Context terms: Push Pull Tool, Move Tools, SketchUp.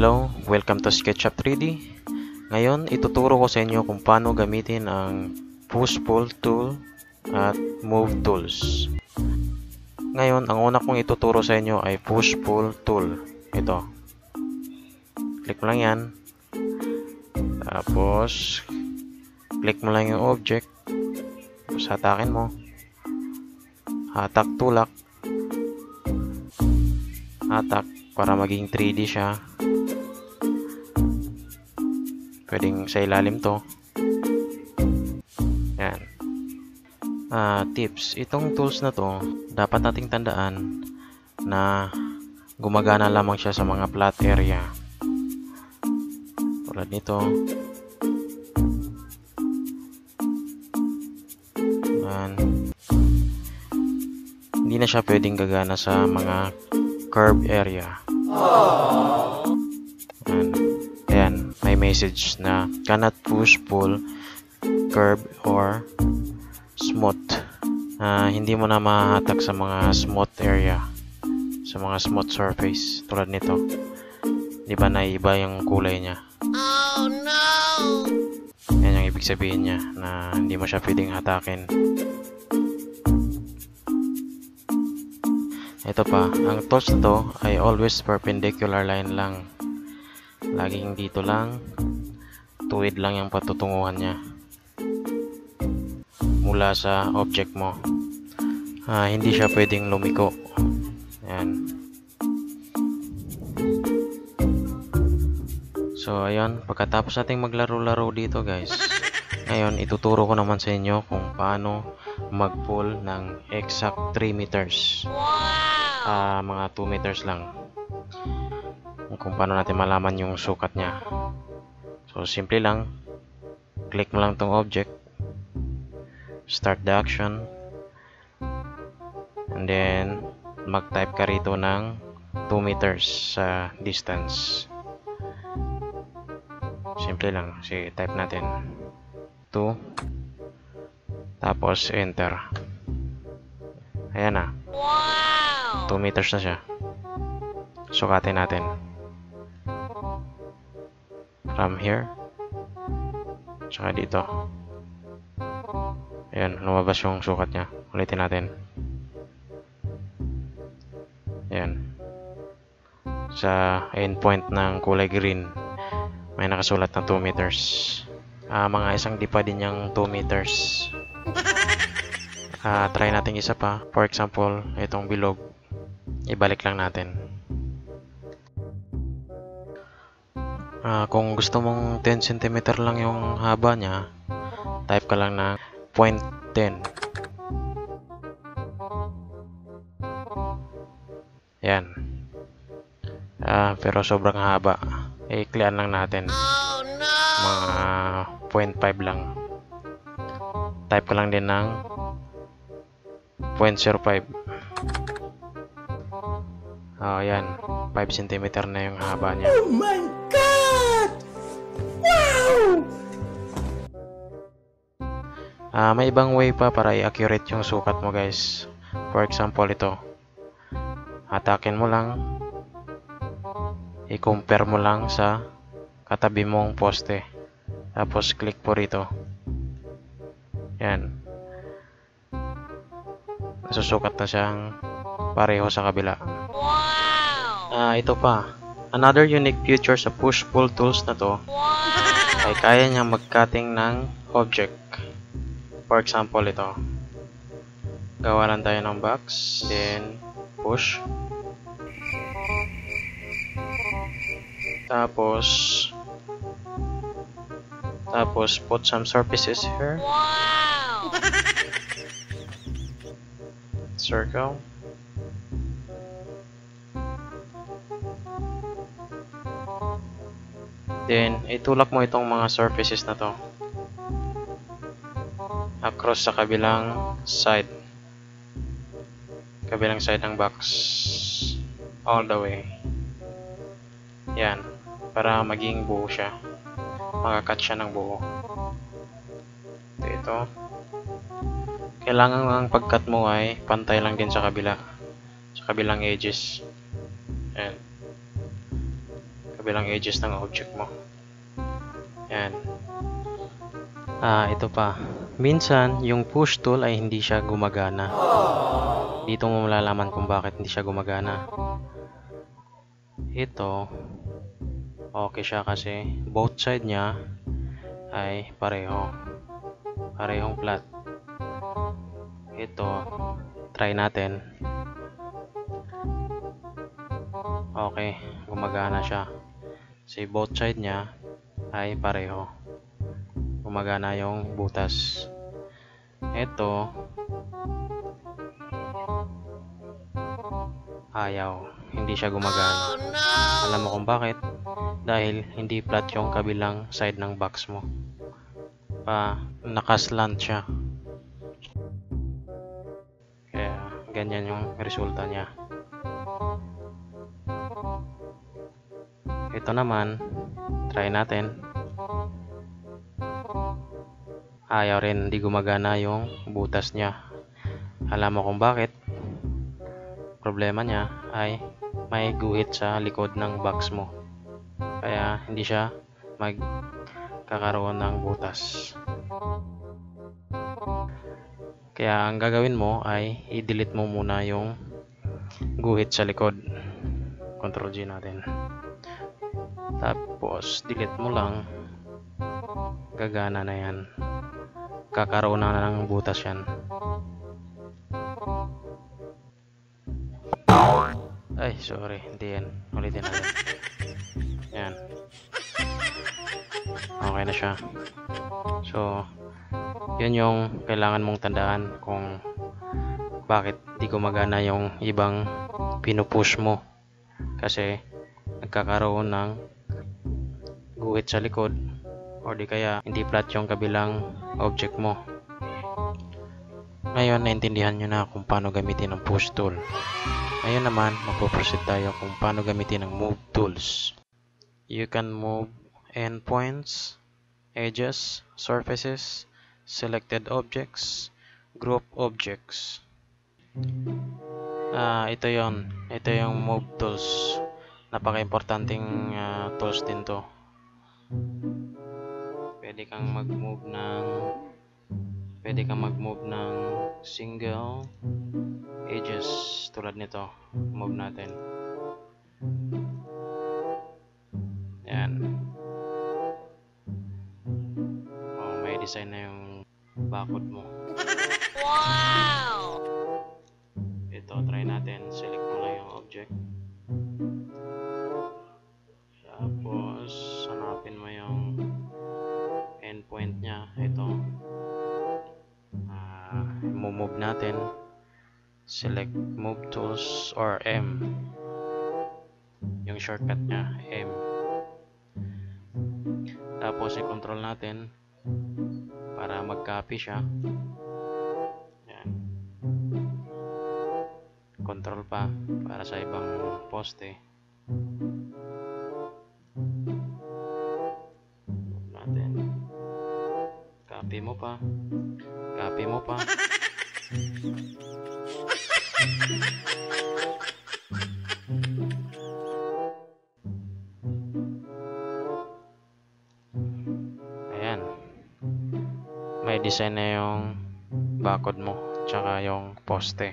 Hello, welcome to SketchUp 3D. Ngayon, ituturo ko sa inyo kung paano gamitin ang Push Pull Tool at Move Tools. Ngayon, ang una kong ituturo sa inyo ay Push Pull Tool. Ito. Click mo lang yan. Tapos, click mo lang yung object. Tapos, hatakin mo. Hatak tulak. Hatak para maging 3D siya. Pwedeng sa ilalim to. Yan. Tips. Itong tools na to, dapat nating tandaan na gumagana lamang siya sa mga flat area. Tulad nito. Yan. Hindi na siya pwedeng gagana sa mga curve area. Ayan, may message na cannot push, pull, curve, or smooth. Hindi mo na mahatak sa mga smooth area, sa mga smooth surface. Tulad nito. Di ba naiba yung kulay niya? Oh no! Ayan yung ibig sabihin niya na hindi mo siya pwedeng hatakin. Ito pa, ang tools na to ay always perpendicular line lang. Laging dito lang, tuwid lang yung patutunguhan niya mula sa object mo. Hindi siya pwedeng lumiko. Ayan. So ayun, pagkatapos nating maglaro-laro dito guys, ngayon ituturo ko naman sa inyo kung paano mag-pull ng exact 3 meters. Mga 2 meters lang. Kung paano natin malaman yung sukat niya. So, simple lang. Click mo lang tong object. Start the action. And then, mag-type ka rito ng 2 meters sa distance. Simple lang. Sige, type natin. 2. Tapos, enter. Ayan na. 2 meters na siya. Sukatin natin. From here tsaka dito, ayan, lumabas yung sukat nya. Ulitin natin. Ayan, sa endpoint ng kulay green may nakasulat na 2 meters. Mga isang dipa din yung 2 meters. Try natin isa pa. For example, itong bilog ibalik lang natin. Kung gusto mong 10 cm lang yung haba niya, type ka lang na 0.10. Yan. Pero sobrang haba. I-clean lang natin. Oh, no! Mga 0.5 lang. Type ka lang din ng 0.05. Yan. 5 cm na yung haba niya. Oh my God! May ibang way pa para i-accurate yung sukat mo guys. For example, ito. Hatakin mo lang. I-compare mo lang sa katabi mong poste. Tapos click po rito. Yan. Nasusukat na siyang pareho sa kabila. Ito pa. Another unique feature sa push-pull tools na to ay kaya niyang mag-cutting ng object. For example, ito. Gawa lang tayo ng box. Then, push. Tapos, put some surfaces here. Wow! Circle. Then, itulak mo itong mga surfaces na to across sa kabilang side ng box, all the way. Yan, para maging buo siya, makakat siya ng buo. Ito, kailangan ang pagkat mo ay pantay lang din sa kabilang edges. Yan, kabilang edges ng object mo. Yan. Ito pa. Minsan, yung push tool ay hindi siya gumagana. Dito mo malalaman kung bakit hindi siya gumagana. Ito, okay siya kasi both side niya ay pareho. Parehong flat. Ito, try natin. Okay, gumagana siya. Kasi both side niya ay pareho. Gumagana yung butas. Ito, ayaw. Hindi siya gumagana. Alam mo kung bakit? Dahil hindi flat yung kabilang side ng box mo. Nakaslant siya. Kaya ganyan yung resulta niya. Ito naman, try natin. Ayaw rin, hindi gumagana yung butas niya. Alam mo kung bakit? Problema niya ay may guhit sa likod ng box mo, kaya hindi siya magkakaroon ng butas. Kaya ang gagawin mo ay i-delete mo muna yung guhit sa likod. Ctrl G natin, tapos delete mo lang, gagana na yan, kakaroon na ng butas yan. Ay, sorry, hindi yan. Ulitin natin. Yan. Okay na siya. So, yun yung kailangan mong tandaan kung bakit di gumagana yung ibang pinupush mo. Kasi, nagkakaroon ng guhit sa likod o di kaya hindi flat yung kabilang object mo. Ngayon, naintindihan nyo na kung paano gamitin ang push tool. Ngayon naman, magpo-proceed tayo kung paano gamitin ang move tools. You can move endpoints, edges, surfaces, selected objects, group objects. Ito yon. Ito yung move tools. Napaka-importanting tools din to. Pwede kang mag-move ng single edges tulad nito. Move natin. Yan. Oh, may design na yung bakod mo. Wow! Ito, try natin. Select mo lang yung object. Tapos, hanapin mo yung endpoint niya. Ito. Move natin, select move tools or M, yung shortcut nya M, tapos i-control natin para mag-copy sya. Yan. Control pa para sa ibang poste. Move natin, copy mo pa Ayan. May design na yung bakod mo, tsaka yung poste.